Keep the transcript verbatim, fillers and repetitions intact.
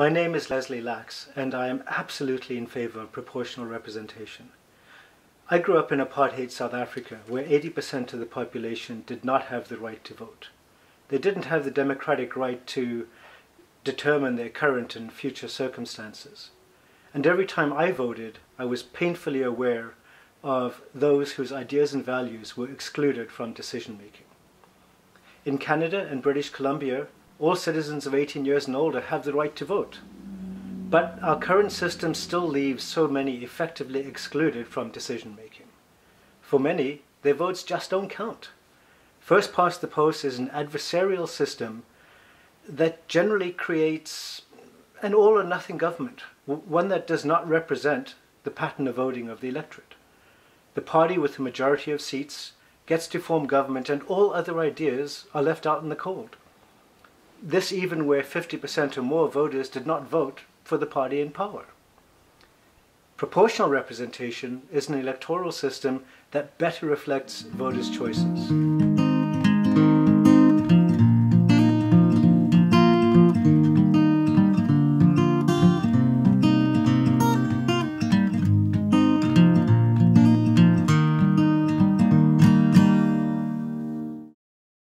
My name is Leslie Lax, and I am absolutely in favour of proportional representation. I grew up in apartheid South Africa, where eighty percent of the population did not have the right to vote. They didn't have the democratic right to determine their current and future circumstances. And every time I voted, I was painfully aware of those whose ideas and values were excluded from decision-making. In Canada and British Columbia, all citizens of eighteen years and older have the right to vote. But our current system still leaves so many effectively excluded from decision-making. For many, their votes just don't count. First past the post is an adversarial system that generally creates an all-or-nothing government, one that does not represent the pattern of voting of the electorate. The party with the majority of seats gets to form government, and all other ideas are left out in the cold. This even where fifty percent or more voters did not vote for the party in power. Proportional representation is an electoral system that better reflects voters' choices.